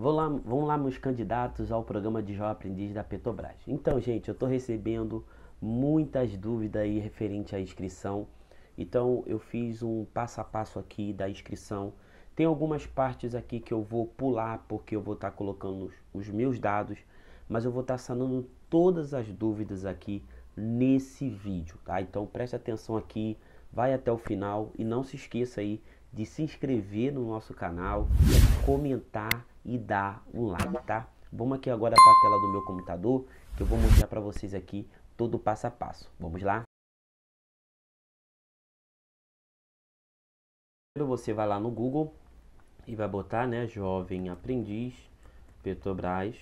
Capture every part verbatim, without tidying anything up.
Vou lá, vão lá meus candidatos ao programa de Jovem Aprendiz da Petrobras. Então, gente, eu estou recebendo muitas dúvidas aí referente à inscrição. Então, eu fiz um passo a passo aqui da inscrição. Tem algumas partes aqui que eu vou pular, porque eu vou estar tá colocando os, os meus dados. Mas eu vou estar tá sanando todas as dúvidas aqui nesse vídeo, tá? Então, preste atenção aqui, vai até o final e não se esqueça aí de se inscrever no nosso canal, comentar e dar um like, tá? Vamos aqui agora para a tela do meu computador, que eu vou mostrar para vocês aqui todo o passo a passo. Vamos lá? Primeiro você vai lá no Google e vai botar, né, Jovem Aprendiz Petrobras,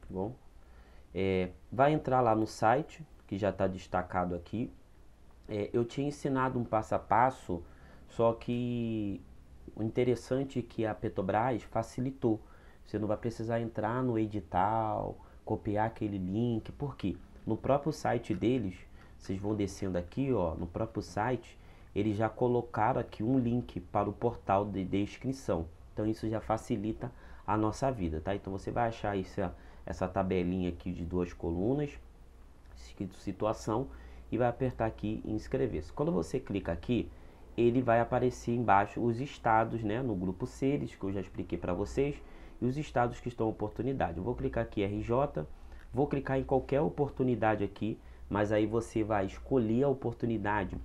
tá bom? É, vai entrar lá no site, que já está destacado aqui. É, eu tinha ensinado um passo a passo, só que o interessante é que a Petrobras facilitou. Você não vai precisar entrar no edital, copiar aquele link, porque no próprio site deles, vocês vão descendo aqui, ó, no próprio site, eles já colocaram aqui um link para o portal de, de inscrição. Então isso já facilita a nossa vida, tá? Então você vai achar essa, essa tabelinha aqui de duas colunas, escrito situação, e vai apertar aqui em inscrever-se. Quando você clica aqui, ele vai aparecer embaixo os estados, né, no grupo Seres, que eu já expliquei para vocês, e os estados que estão oportunidade. Eu vou clicar aqui R J, vou clicar em qualquer oportunidade aqui, mas aí você vai escolher a oportunidade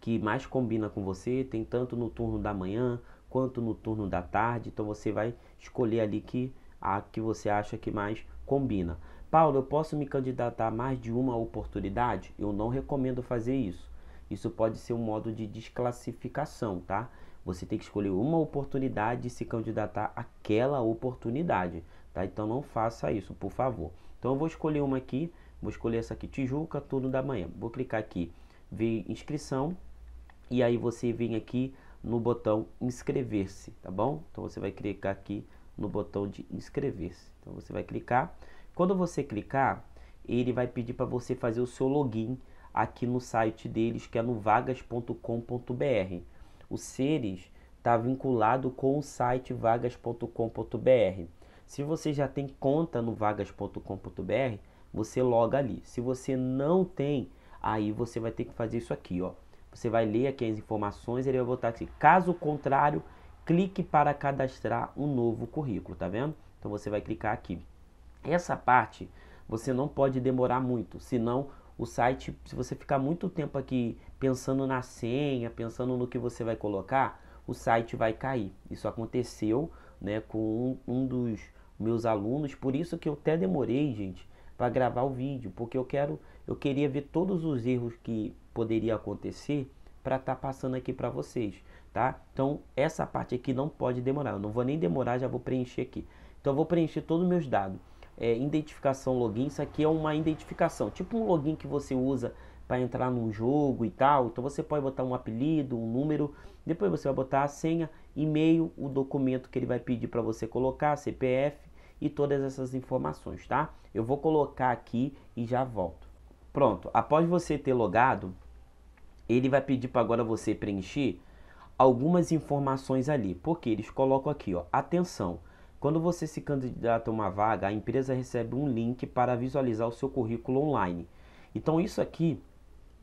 que mais combina com você. Tem tanto no turno da manhã quanto no turno da tarde, então você vai escolher ali que a que você acha que mais combina. Paulo, eu posso me candidatar a mais de uma oportunidade? Eu não recomendo fazer isso. Isso pode ser um modo de desclassificação, tá? Você tem que escolher uma oportunidade e se candidatar àquela oportunidade, tá? Então não faça isso, por favor. Então eu vou escolher uma aqui, vou escolher essa aqui, Tijuca, turno da manhã. Vou clicar aqui, ver inscrição, e aí você vem aqui no botão inscrever-se, tá bom? Então você vai clicar aqui no botão de inscrever-se. Então você vai clicar. Quando você clicar, ele vai pedir para você fazer o seu login aqui no site deles, que é no vagas ponto com ponto br. O Seres está vinculado com o site vagas ponto com ponto br. Se você já tem conta no vagas ponto com ponto br, você loga ali. Se você não tem, aí você vai ter que fazer isso aqui, ó. Você vai ler aqui as informações, ele vai botar aqui, caso contrário, clique para cadastrar um novo currículo, tá vendo? Então você vai clicar aqui. Essa parte você não pode demorar muito, senão o site, se você ficar muito tempo aqui pensando na senha, pensando no que você vai colocar, o site vai cair. Isso aconteceu, né, com um, um dos meus alunos, por isso que eu até demorei, gente, para gravar o vídeo, porque eu quero, eu queria ver todos os erros que poderia acontecer para estar tá passando aqui para vocês, tá? Então essa parte aqui não pode demorar. Eu não vou nem demorar, já vou preencher aqui. Então eu vou preencher todos os meus dados. É, identificação, login, isso aqui é uma identificação, tipo um login que você usa para entrar num jogo e tal. Então você pode botar um apelido, um número, depois você vai botar a senha, e-mail, o documento que ele vai pedir para você colocar, C P F e todas essas informações, tá? Eu vou colocar aqui e já volto. Pronto, após você ter logado, ele vai pedir para agora você preencher algumas informações ali, porque eles colocam aqui, ó, atenção. Quando você se candidata a uma vaga, a empresa recebe um link para visualizar o seu currículo online. Então isso aqui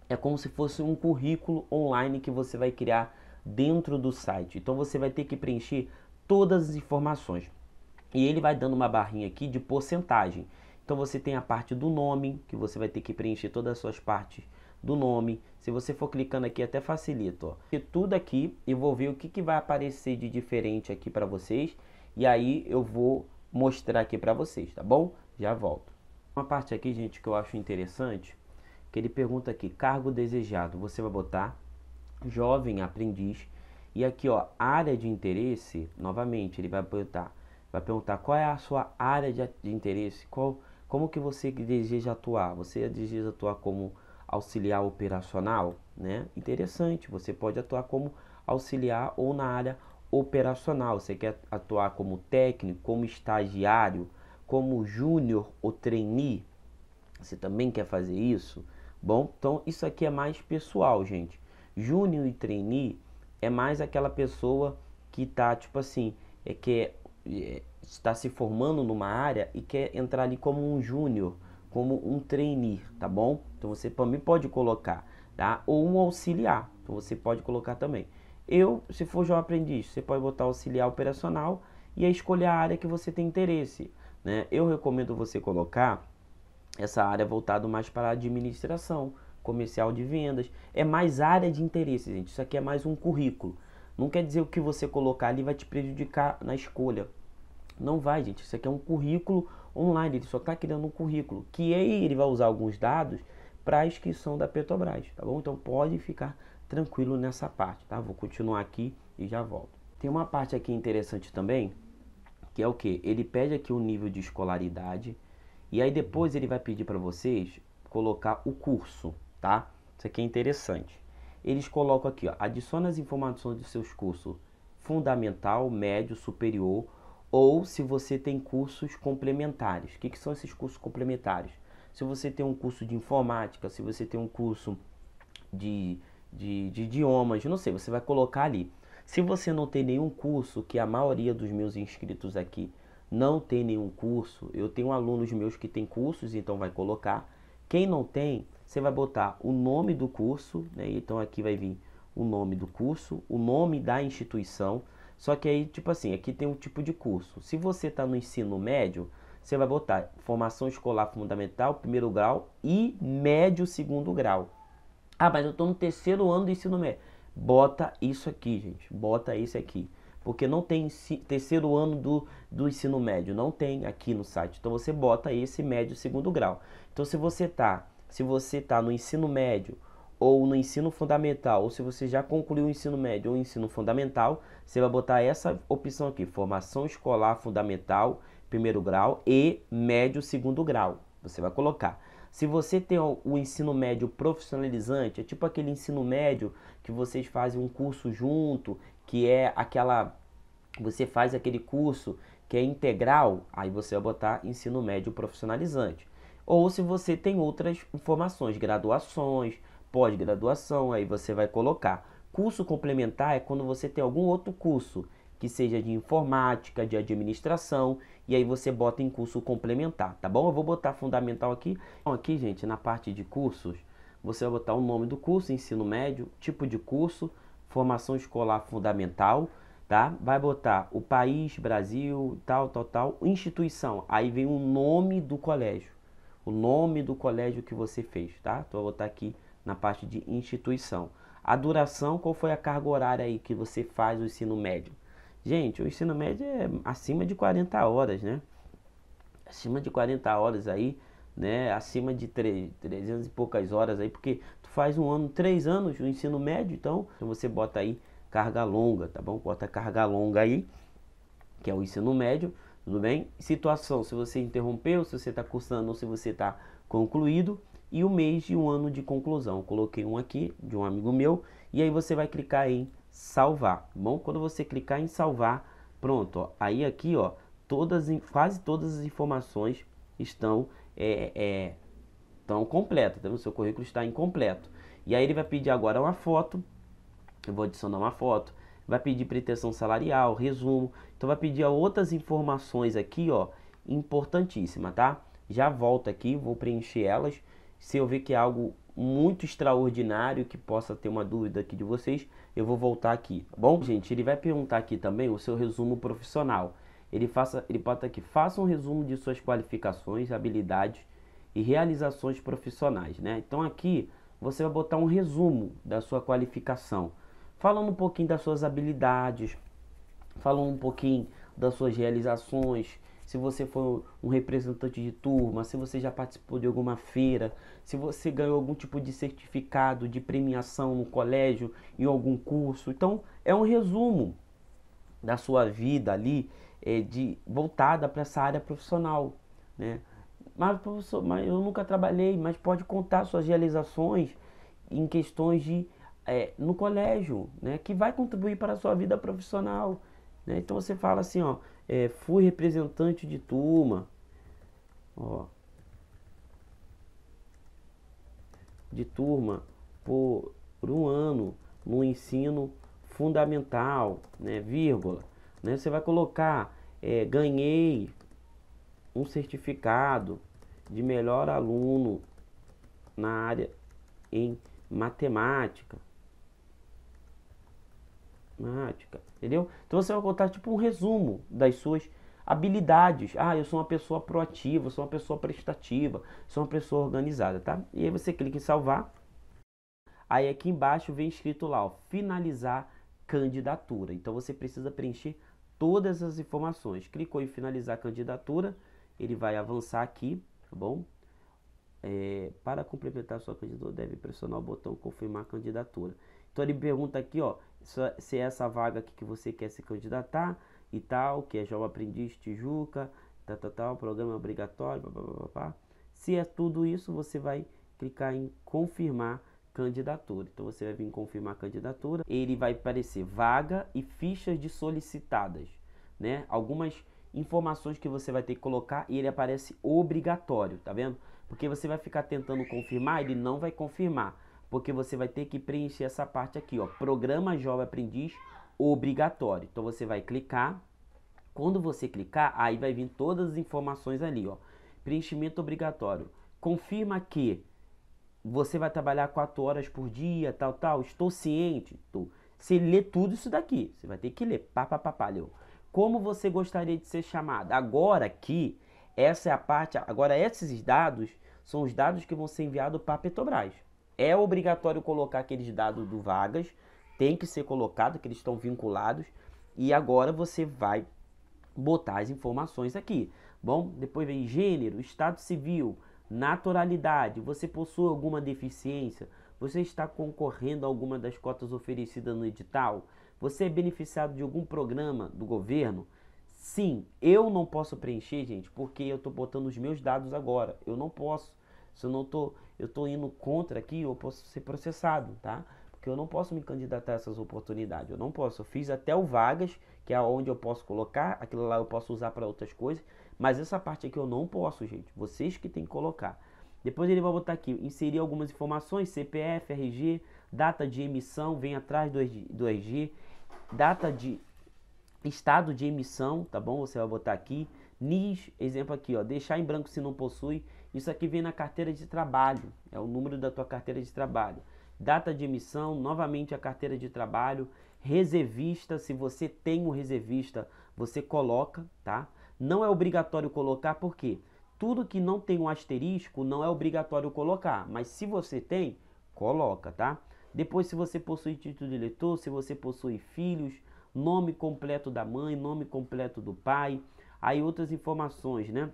é como se fosse um currículo online que você vai criar dentro do site. Então você vai ter que preencher todas as informações. E ele vai dando uma barrinha aqui de porcentagem. Então você tem a parte do nome, que você vai ter que preencher todas as suas partes do nome. Se você for clicando aqui até facilita, ó. E tudo aqui, eu vou ver o que, que vai aparecer de diferente aqui para vocês. E aí eu vou mostrar aqui para vocês, tá bom? Já volto. Uma parte aqui, gente, que eu acho interessante, que ele pergunta aqui, cargo desejado, você vai botar jovem aprendiz. E aqui, ó, área de interesse, novamente, ele vai perguntar, vai perguntar qual é a sua área de, de interesse, qual, como que você deseja atuar. Você deseja atuar como auxiliar operacional, né? Interessante, você pode atuar como auxiliar ou na área operacional, você quer atuar como técnico, como estagiário, como júnior ou trainee, você também quer fazer isso? Bom, então isso aqui é mais pessoal, gente. Júnior e trainee é mais aquela pessoa que tá, tipo assim, é, quer, é, está se formando numa área e quer entrar ali como um júnior, como um trainee, tá bom? Então você também pode colocar, tá? Ou um auxiliar, então você pode colocar também. Eu, se for já um aprendiz, você pode botar auxiliar operacional e aí escolher a área que você tem interesse, né? Eu recomendo você colocar essa área voltada mais para a administração, comercial de vendas. É mais área de interesse, gente. Isso aqui é mais um currículo. Não quer dizer o que você colocar ali vai te prejudicar na escolha. Não vai, gente. Isso aqui é um currículo online. Ele só está criando um currículo. Que aí ele vai usar alguns dados para a inscrição da Petrobras, tá bom? Então pode ficar tranquilo nessa parte, tá? Vou continuar aqui e já volto. Tem uma parte aqui interessante também, que é o que? Ele pede aqui o nível de escolaridade. E aí depois ele vai pedir para vocês colocar o curso, tá? Isso aqui é interessante. Eles colocam aqui, ó, adiciona as informações dos seus cursos fundamental, médio, superior, ou se você tem cursos complementares. O que, que são esses cursos complementares? Se você tem um curso de informática, se você tem um curso de, de, de idiomas, não sei, você vai colocar ali. Se você não tem nenhum curso, que a maioria dos meus inscritos aqui não tem nenhum curso, eu tenho alunos meus que tem cursos, então vai colocar. Quem não tem, você vai botar o nome do curso, né? Então aqui vai vir o nome do curso, o nome da instituição. Só que aí, tipo assim, aqui tem um tipo de curso. Se você está no ensino médio, você vai botar formação escolar fundamental, primeiro grau, e médio, segundo grau. Ah, mas eu estou no terceiro ano do ensino médio. Bota isso aqui, gente. Bota isso aqui. Porque não tem terceiro ano do, do ensino médio, não tem aqui no site. Então você bota esse médio segundo grau. Então se você tá, se você tá no ensino médio ou no ensino fundamental, ou se você já concluiu o ensino médio ou o ensino fundamental, você vai botar essa opção aqui, formação escolar fundamental, primeiro grau e médio segundo grau. Você vai colocar. Se você tem o ensino médio profissionalizante, é tipo aquele ensino médio que vocês fazem um curso junto, que é aquela, você faz aquele curso que é integral, aí você vai botar ensino médio profissionalizante. Ou se você tem outras formações, graduações, pós-graduação, aí você vai colocar. Curso complementar é quando você tem algum outro curso, que seja de informática, de administração, e aí você bota em curso complementar, tá bom? Eu vou botar fundamental aqui. Então, aqui, gente, na parte de cursos, você vai botar o nome do curso, ensino médio, tipo de curso, formação escolar fundamental, tá? Vai botar o país, Brasil, tal, tal, tal, instituição. Aí vem o nome do colégio, o nome do colégio que você fez, tá? Então, eu vou botar aqui na parte de instituição. A duração, qual foi a carga horária aí que você faz o ensino médio? Gente, o ensino médio é acima de quarenta horas, né? Acima de quarenta horas aí, né? Acima de trezentas e poucas horas aí, porque tu faz um ano, três anos do ensino médio, então você bota aí carga longa, tá bom? Bota carga longa aí, que é o ensino médio, tudo bem? Situação, se você interrompeu, se você está cursando ou se você está concluído, e o mês de um ano de conclusão. Eu coloquei um aqui, de um amigo meu, e aí você vai clicar em salvar. Bom, quando você clicar em salvar, pronto, ó, aí aqui, ó, todas, quase todas as informações estão é, é, estão completas, tá? O seu currículo está incompleto. E aí ele vai pedir agora uma foto, eu vou adicionar uma foto, vai pedir pretensão salarial, resumo, então vai pedir outras informações aqui, ó, importantíssima, tá? Já volto aqui, vou preencher elas, se eu ver que é algo muito extraordinário, que possa ter uma dúvida aqui de vocês, eu vou voltar aqui, tá bom? Gente, ele vai perguntar aqui também o seu resumo profissional. Ele faça, ele bota aqui, faça um resumo de suas qualificações, habilidades e realizações profissionais, né? Então aqui você vai botar um resumo da sua qualificação, falando um pouquinho das suas habilidades, falando um pouquinho das suas realizações, se você foi um representante de turma, se você já participou de alguma feira, se você ganhou algum tipo de certificado de premiação no colégio, em algum curso. Então, é um resumo da sua vida ali, é, de, voltada para essa área profissional, né? Mas, professor, mas eu nunca trabalhei, mas pode contar suas realizações em questões de, é, no colégio, né? Que vai contribuir para a sua vida profissional, né? Então, você fala assim, ó, É, fui representante de turma, ó, de turma por um ano no ensino fundamental, né, vírgula. né? Você vai colocar, é, ganhei um certificado de melhor aluno na área em matemática. Matemática, entendeu? Então você vai contar tipo um resumo das suas habilidades. Ah, eu sou uma pessoa proativa, sou uma pessoa prestativa, sou uma pessoa organizada, tá? E aí você clica em salvar. Aí aqui embaixo vem escrito lá, ó, finalizar candidatura. Então você precisa preencher todas as informações. Clicou em finalizar candidatura, ele vai avançar aqui, tá bom? É, para complementar sua candidatura, deve pressionar o botão confirmar a candidatura. Então ele pergunta aqui, ó, se é essa vaga aqui que você quer se candidatar e tal, que é Jovem Aprendiz Tijuca, tal, tal, tal, programa obrigatório, blá, blá, blá, blá. Se é tudo isso, você vai clicar em confirmar candidatura. Então você vai vir confirmar candidatura, ele vai aparecer vaga e fichas de solicitadas, né? Algumas informações que você vai ter que colocar e ele aparece obrigatório, tá vendo? Porque você vai ficar tentando confirmar, ele não vai confirmar, porque você vai ter que preencher essa parte aqui, ó, programa Jovem Aprendiz obrigatório. Então você vai clicar, quando você clicar, aí vai vir todas as informações ali, ó, preenchimento obrigatório, confirma que você vai trabalhar quatro horas por dia, tal, tal, estou ciente, tô. Você lê tudo isso daqui, você vai ter que ler, pá, pá, pá, pá, leu. Como você gostaria de ser chamado? Agora aqui, essa é a parte, agora esses dados são os dados que vão ser enviados para a Petrobras. É obrigatório colocar aqueles dados do Vagas, tem que ser colocado, que eles estão vinculados, e agora você vai botar as informações aqui. Bom, depois vem gênero, estado civil, naturalidade, você possui alguma deficiência, você está concorrendo a alguma das cotas oferecidas no edital, você é beneficiado de algum programa do governo? Sim, eu não posso preencher, gente, porque eu estou botando os meus dados agora, eu não posso, se eu não tô, eu estou indo contra aqui, eu posso ser processado, tá? Porque eu não posso me candidatar a essas oportunidades, eu não posso, eu fiz até o Vagas, que é onde eu posso colocar, aquilo lá eu posso usar para outras coisas, mas essa parte aqui eu não posso, gente, vocês que tem que colocar. Depois ele vai botar aqui, inserir algumas informações, C P F, R G, data de emissão, vem atrás do R G, data de estado de emissão, tá bom? Você vai botar aqui, N I S, exemplo aqui, ó, deixar em branco se não possui, isso aqui vem na carteira de trabalho, é o número da tua carteira de trabalho. Data de emissão, novamente a carteira de trabalho, reservista, se você tem um reservista, você coloca, tá? Não é obrigatório colocar, porque tudo que não tem um asterisco não é obrigatório colocar, mas se você tem, coloca, tá? Depois, se você possui título de eleitor, se você possui filhos, nome completo da mãe, nome completo do pai, aí outras informações, né?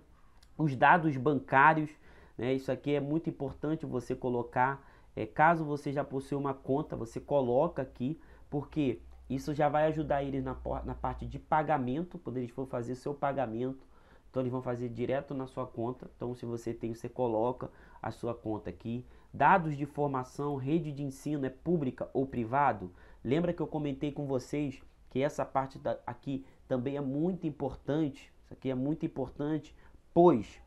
Os dados bancários, né? Isso aqui é muito importante você colocar. É, caso você já possui uma conta, você coloca aqui, porque isso já vai ajudar eles na, na parte de pagamento, quando eles for fazer seu pagamento, então eles vão fazer direto na sua conta, então se você tem, você coloca a sua conta aqui. Dados de formação, rede de ensino, é pública ou privado? Lembra que eu comentei com vocês que essa parte da, aqui também é muito importante, isso aqui é muito importante, pois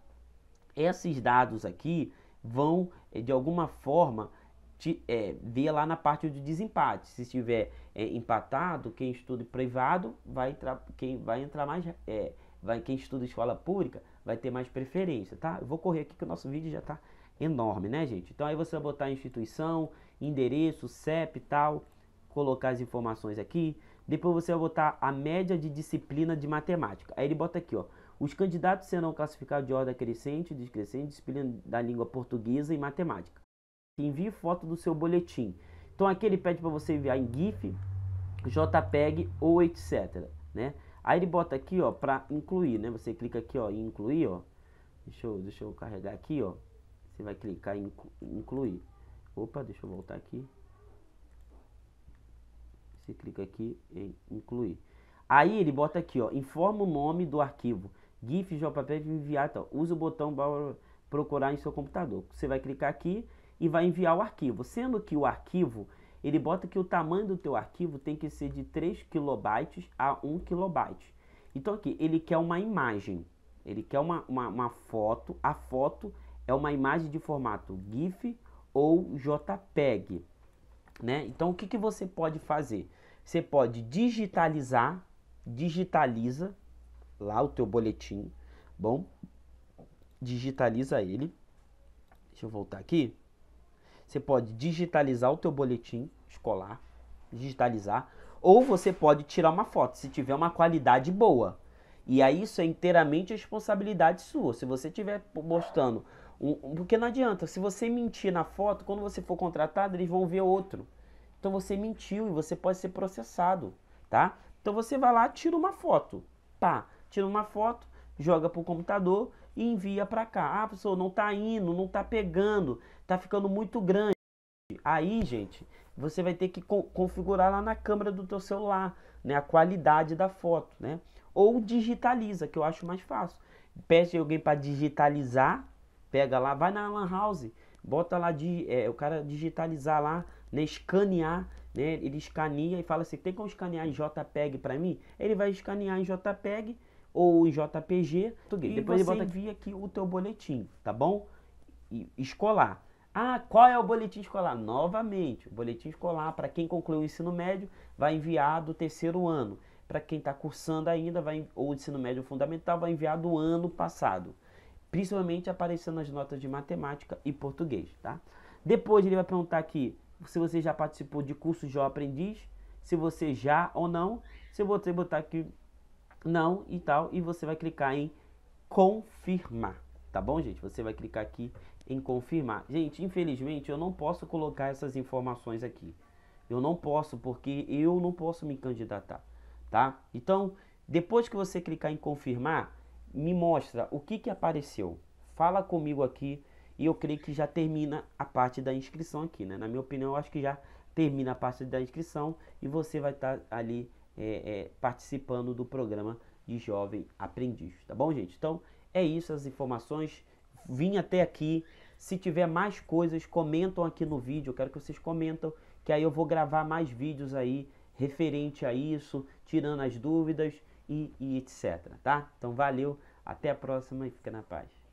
esses dados aqui vão, de alguma forma, te, é, ver lá na parte do desempate. Se estiver é, empatado, quem estuda privado vai entrar, quem vai entrar mais, é, vai, quem estuda escola pública vai ter mais preferência, tá? Eu vou correr aqui que o nosso vídeo já tá enorme, né, gente? Então aí você vai botar instituição, endereço, C E P e tal, colocar as informações aqui. Depois você vai botar a média de disciplina de matemática. Aí ele bota aqui, ó. Os candidatos serão classificados de ordem crescente, descrescente, disciplina da língua portuguesa e matemática. Envie foto do seu boletim. Então aqui ele pede para você enviar em GIF, JPEG ou etcétera, né? Aí ele bota aqui, ó, para incluir, né? Você clica aqui, ó, em incluir, ó. Deixa eu, deixa eu carregar aqui, ó. Você vai clicar em incluir. Opa, deixa eu voltar aqui. Você clica aqui em incluir. Aí ele bota aqui, ó, informa o nome do arquivo, GIF, JPEG, enviar, tal. Usa o botão para procurar em seu computador. Você vai clicar aqui e vai enviar o arquivo. Sendo que o arquivo, ele bota que o tamanho do teu arquivo tem que ser de três kilobytes a um kilobyte. Então aqui, ele quer uma imagem, ele quer uma, uma, uma foto, a foto é uma imagem de formato GIF ou JPEG, né? Então o que, que você pode fazer? Você pode digitalizar digitaliza lá o teu boletim, bom? Digitaliza ele. Deixa eu voltar aqui. Você pode digitalizar o teu boletim escolar, digitalizar, ou você pode tirar uma foto, se tiver uma qualidade boa. E aí isso é inteiramente responsabilidade sua. Se você estiver postando, um, um, porque não adianta, se você mentir na foto, quando você for contratado, eles vão ver outro. Então você mentiu e você pode ser processado, tá? Então você vai lá, tira uma foto, pá, tira uma foto, joga pro computador e envia para cá. Ah, pessoal, não tá indo, não tá pegando, tá ficando muito grande. Aí, gente, você vai ter que co configurar lá na câmera do teu celular, né, a qualidade da foto, né? Ou digitaliza, que eu acho mais fácil. Pede alguém para digitalizar, pega lá, vai na Lan House, bota lá, de, é, o cara digitalizar lá, né, escanear, né, ele escaneia e fala assim, tem como escanear em J P G para mim? Ele vai escanear em J P G ou em J P G, e depois você ele bota envia aqui o teu boletim, tá bom? E, escolar. Ah, qual é o boletim escolar? Novamente, o boletim escolar, para quem concluiu o ensino médio, vai enviar do terceiro ano. Para quem está cursando ainda, vai, ou ensino médio fundamental, vai enviar do ano passado. Principalmente aparecendo as notas de matemática e português, tá? Depois ele vai perguntar aqui se você já participou de curso Jó Aprendiz, se você já ou não. Se você botar aqui não e tal, e você vai clicar em confirmar, tá bom, gente? Você vai clicar aqui em confirmar. Gente, infelizmente eu não posso colocar essas informações aqui. Eu não posso, porque eu não posso me candidatar. Tá? Então, depois que você clicar em confirmar, me mostra o que que apareceu. Fala comigo aqui e eu creio que já termina a parte da inscrição aqui, né? Na minha opinião, eu acho que já termina a parte da inscrição e você vai estar tá ali é, é, participando do programa de Jovem Aprendiz, tá bom, gente? Então, é isso, as informações. Vim até aqui. Se tiver mais coisas, comentam aqui no vídeo. Eu quero que vocês comentam, que aí eu vou gravar mais vídeos aí referente a isso, tirando as dúvidas e, e etcétera, tá? Então, valeu, até a próxima e fica na paz.